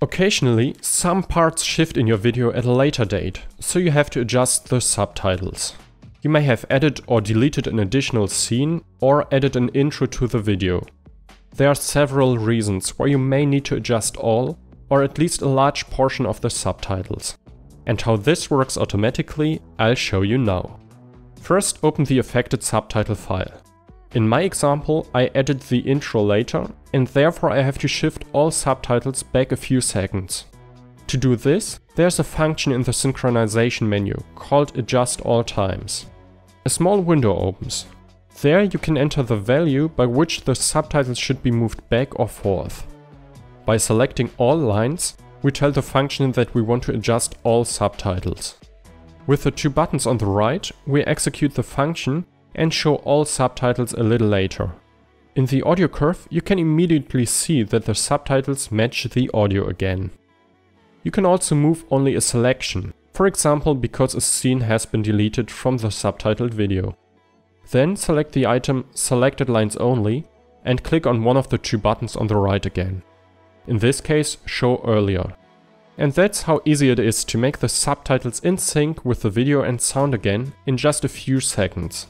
Occasionally, some parts shift in your video at a later date, so you have to adjust the subtitles. You may have added or deleted an additional scene or added an intro to the video. There are several reasons why you may need to adjust all, or at least a large portion of the subtitles. And how this works automatically, I'll show you now. First, open the affected subtitle file. In my example, I added the intro later, and therefore I have to shift all subtitles back a few seconds. To do this, there's a function in the synchronization menu called Adjust All Times. A small window opens. There you can enter the value by which the subtitles should be moved back or forth. By selecting all lines, we tell the function that we want to adjust all subtitles. With the two buttons on the right, we execute the function and show all subtitles a little later. In the audio curve, you can immediately see that the subtitles match the audio again. You can also move only a selection, for example because a scene has been deleted from the subtitled video. Then select the item Selected Lines Only and click on one of the two buttons on the right again. In this case, Show Earlier. And that's how easy it is to make the subtitles in sync with the video and sound again in just a few seconds.